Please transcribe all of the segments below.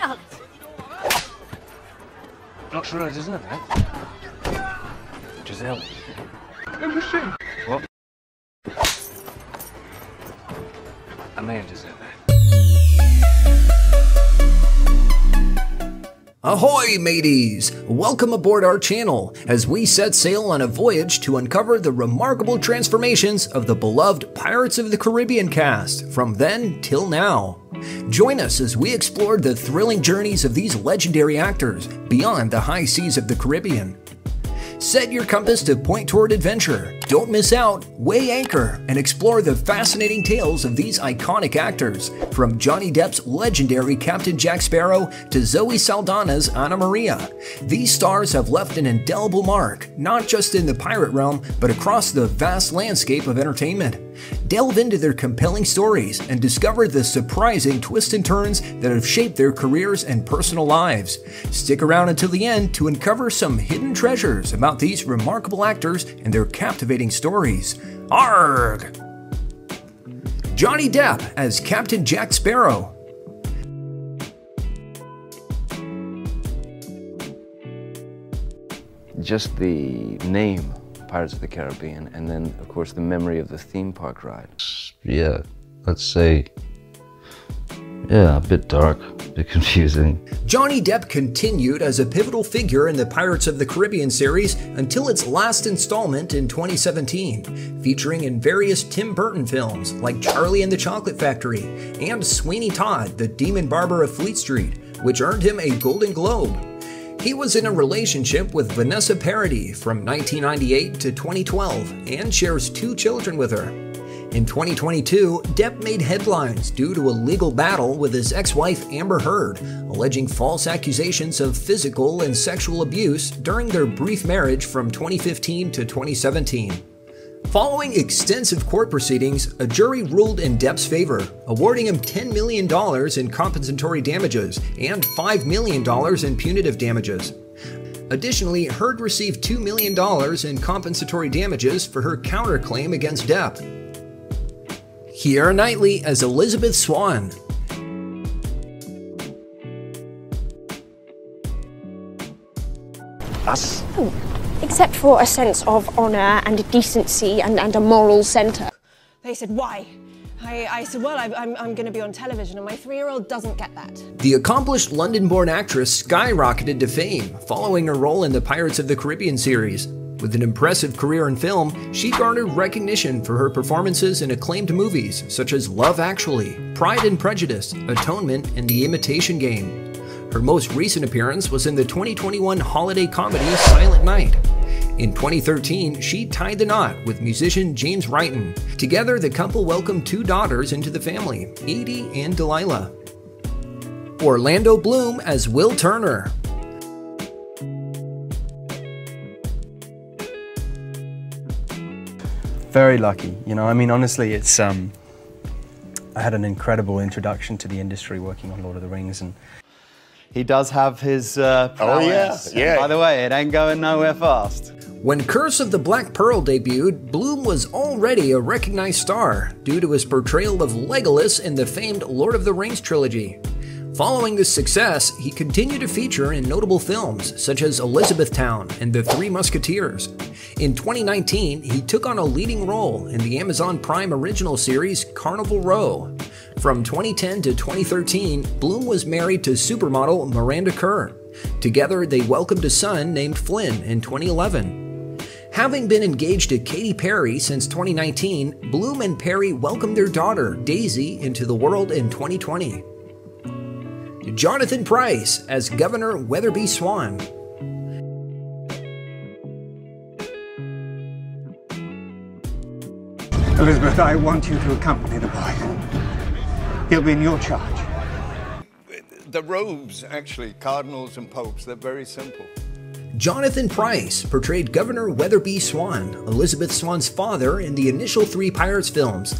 Charlotte. Not sure it isn't that. Giselle. It was she. What? I may have just said that. Ahoy, mateys! Welcome aboard our channel as we set sail on a voyage to uncover the remarkable transformations of the beloved Pirates of the Caribbean cast from then till now. Join us as we explore the thrilling journeys of these legendary actors beyond the high seas of the Caribbean. Set your compass to point toward adventure. Don't miss out, weigh anchor, and explore the fascinating tales of these iconic actors, from Johnny Depp's legendary Captain Jack Sparrow to Zoe Saldana's Anna Maria. These stars have left an indelible mark, not just in the pirate realm, but across the vast landscape of entertainment. Delve into their compelling stories and discover the surprising twists and turns that have shaped their careers and personal lives. Stick around until the end to uncover some hidden treasures about these remarkable actors and their captivating stories. Arrgh! Johnny Depp as Captain Jack Sparrow. Just the name. Pirates of the Caribbean, and then, of course, the memory of the theme park ride. Yeah, let's say, yeah, a bit dark, a bit confusing. Johnny Depp continued as a pivotal figure in the Pirates of the Caribbean series until its last installment in 2017, featuring in various Tim Burton films like Charlie and the Chocolate Factory and Sweeney Todd the Demon Barber of Fleet Street, which earned him a Golden Globe. He was in a relationship with Vanessa Paradis from 1998 to 2012 and shares 2 children with her. In 2022, Depp made headlines due to a legal battle with his ex-wife Amber Heard, alleging false accusations of physical and sexual abuse during their brief marriage from 2015 to 2017. Following extensive court proceedings, a jury ruled in Depp's favor, awarding him $10 million in compensatory damages and $5 million in punitive damages. Additionally, Heard received $2 million in compensatory damages for her counterclaim against Depp. Keira Knightley as Elizabeth Swan. Us? Except for a sense of honor and a decency and a moral center. They said, why? I said, well, I'm going to be on television, and my 3-year-old doesn't get that. The accomplished London-born actress skyrocketed to fame following her role in the Pirates of the Caribbean series. With an impressive career in film, she garnered recognition for her performances in acclaimed movies such as Love Actually, Pride and Prejudice, Atonement, and The Imitation Game. Her most recent appearance was in the 2021 holiday comedy Silent Night. In 2013, she tied the knot with musician James Righton. Together, the couple welcomed 2 daughters into the family, Edie and Delilah. Orlando Bloom as Will Turner. Very lucky, you know, I mean, honestly, it's, I had an incredible introduction to the industry working on Lord of the Rings, and he does have his prowess. Oh, yeah. Yeah. By the way, it ain't going nowhere fast. When Curse of the Black Pearl debuted, Bloom was already a recognized star due to his portrayal of Legolas in the famed Lord of the Rings trilogy. Following this success, he continued to feature in notable films such as Elizabethtown and The Three Musketeers. In 2019, he took on a leading role in the Amazon Prime original series Carnival Row. From 2010 to 2013, Bloom was married to supermodel Miranda Kerr. Together, they welcomed a son named Flynn in 2011. Having been engaged to Katy Perry since 2019, Bloom and Perry welcomed their daughter, Daisy, into the world in 2020. Jonathan Pryce as Governor Weatherby Swan. Elizabeth, I want you to accompany the boy. He'll be in your charge. The robes, actually, cardinals and popes, they're very simple. Jonathan Pryce portrayed Governor Weatherby Swan, Elizabeth Swan's father, in the initial 3 Pirates films.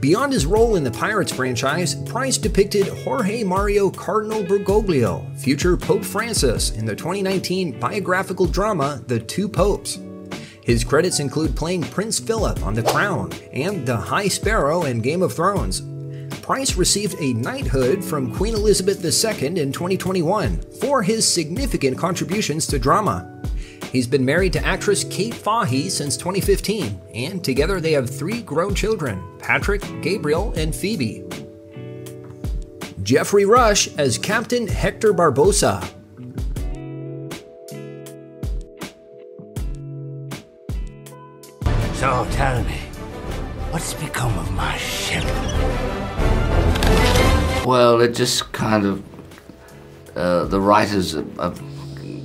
Beyond his role in the Pirates franchise, Pryce depicted Jorge Mario Cardinal Bergoglio, future Pope Francis, in the 2019 biographical drama The Two Popes. His credits include playing Prince Philip on The Crown and The High Sparrow in Game of Thrones. Pryce received a knighthood from Queen Elizabeth II in 2021 for his significant contributions to drama. He's been married to actress Kate Fahey since 2015, and together they have 3 grown children, Patrick, Gabriel, and Phoebe. Geoffrey Rush as Captain Hector Barbosa. So tell me, what's become of my ship? Well, it just kind of, the writers have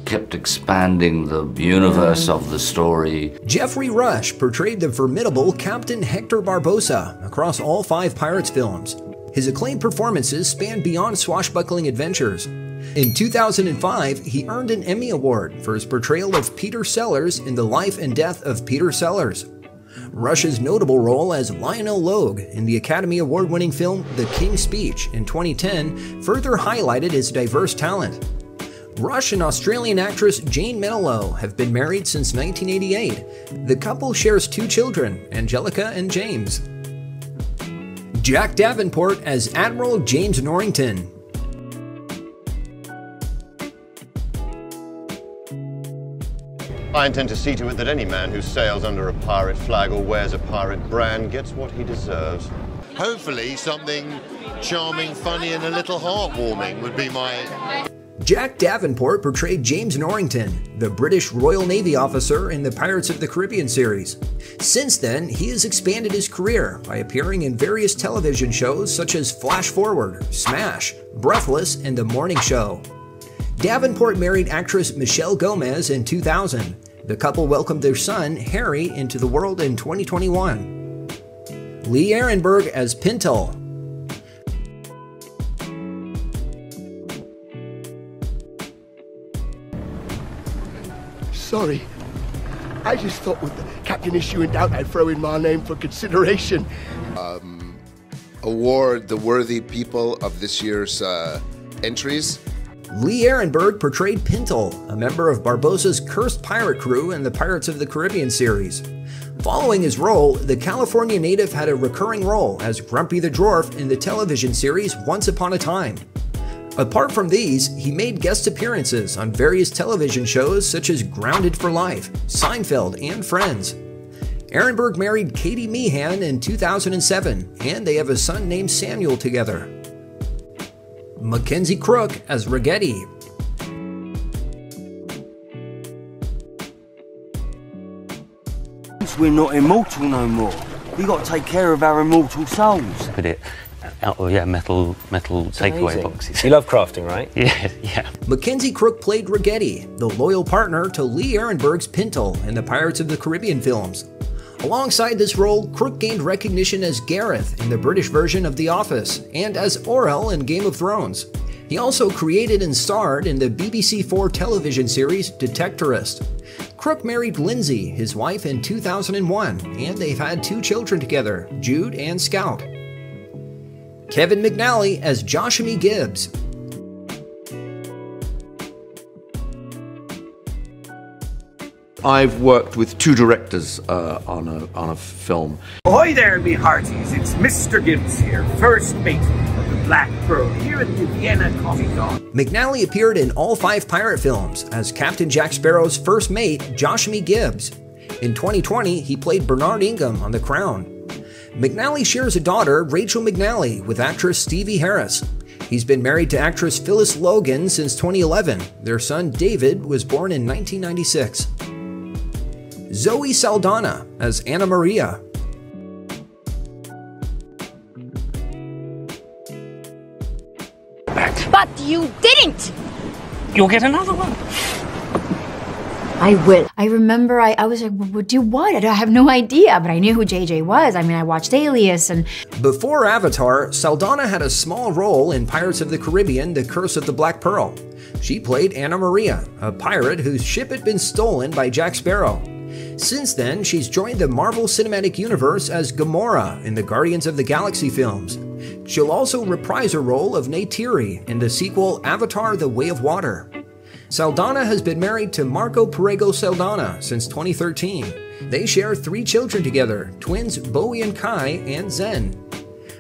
kept expanding the universe of the story. Geoffrey Rush portrayed the formidable Captain Hector Barbosa across all 5 Pirates films. His acclaimed performances spanned beyond swashbuckling adventures. In 2005, he earned an Emmy Award for his portrayal of Peter Sellers in The Life and Death of Peter Sellers. Rush's notable role as Lionel Logue in the Academy Award-winning film The King's Speech in 2010 further highlighted his diverse talent. Rush and Australian actress Jane Menelow have been married since 1988. The couple shares 2 children, Angelica and James. Jack Davenport as Admiral James Norrington. I intend to see to it that any man who sails under a pirate flag or wears a pirate brand gets what he deserves. Hopefully something charming, funny, and a little heartwarming would be my... Jack Davenport portrayed James Norrington, the British Royal Navy officer in the Pirates of the Caribbean series. Since then, he has expanded his career by appearing in various television shows such as Flash Forward, Smash, Breathless, and The Morning Show. Davenport married actress Michelle Gomez in 2000. The couple welcomed their son, Harry, into the world in 2021. Lee Arenberg as Pintel. Sorry, I just thought with the captain issue in doubt, I'd throw in my name for consideration. Award the worthy people of this year's entries. Lee Arenberg portrayed Pintel, a member of Barbosa's cursed pirate crew in the Pirates of the Caribbean series. Following his role, the California native had a recurring role as Grumpy the Dwarf in the television series Once Upon a Time. Apart from these, he made guest appearances on various television shows such as Grounded for Life, Seinfeld, and Friends. Arenberg married Katie Meehan in 2007, and they have a son named Samuel together. Mackenzie Crook as Rigetti. Since we're not immortal no more, we got to take care of our immortal souls. Put it. Oh yeah, metal takeaway boxes. You love crafting, right? Yeah. Mackenzie Crook played Rigetti, the loyal partner to Lee Arenberg's Pintel in the Pirates of the Caribbean films. Alongside this role, Crook gained recognition as Gareth in the British version of The Office and as Orel in Game of Thrones. He also created and starred in the BBC4 television series Detectorist. Crook married Lindsay, his wife, in 2001, and they've had 2 children together, Jude and Scout. Kevin McNally as Joshami Gibbs. I've worked with 2 directors on a film. Ahoy there, me hearties, it's Mr. Gibbs here, first mate of the Black Pearl, here at the Vienna Coffee Dog. McNally appeared in all 5 pirate films as Captain Jack Sparrow's first mate, Joshami Gibbs. In 2020, he played Bernard Ingham on The Crown. McNally shares a daughter, Rachel McNally, with actress Stevie Harris. He's been married to actress Phyllis Logan since 2011. Their son, David, was born in 1996. Zoe Saldana as Anna Maria. But you didn't! You'll get another one. I will. I remember I was like, well, do what? I have no idea, but I knew who JJ was. I mean, I watched Alias and... Before Avatar, Saldana had a small role in Pirates of the Caribbean, The Curse of the Black Pearl. She played Anna Maria, a pirate whose ship had been stolen by Jack Sparrow. Since then, she's joined the Marvel Cinematic Universe as Gamora in the Guardians of the Galaxy films. She'll also reprise her role of Neytiri in the sequel Avatar: The Way of Water. Saldana has been married to Marco Perego Saldana since 2013. They share 3 children together, twins Bowie and Kai and Zen.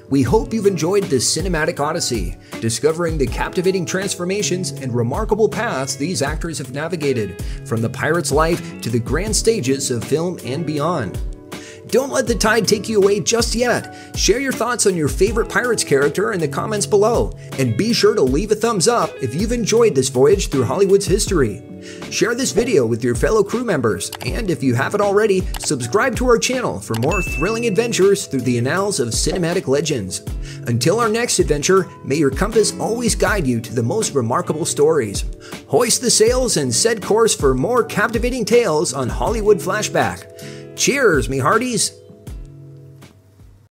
We hope you've enjoyed this cinematic odyssey, discovering the captivating transformations and remarkable paths these actors have navigated, from the pirate's life to the grand stages of film and beyond. Don't let the tide take you away just yet. Share your thoughts on your favorite Pirates character in the comments below, and be sure to leave a thumbs up if you've enjoyed this voyage through Hollywood's history. Share this video with your fellow crew members, and if you haven't already, subscribe to our channel for more thrilling adventures through the annals of cinematic legends. Until our next adventure, may your compass always guide you to the most remarkable stories. Hoist the sails and set course for more captivating tales on Hollywood Flashback. Cheers, me hearties!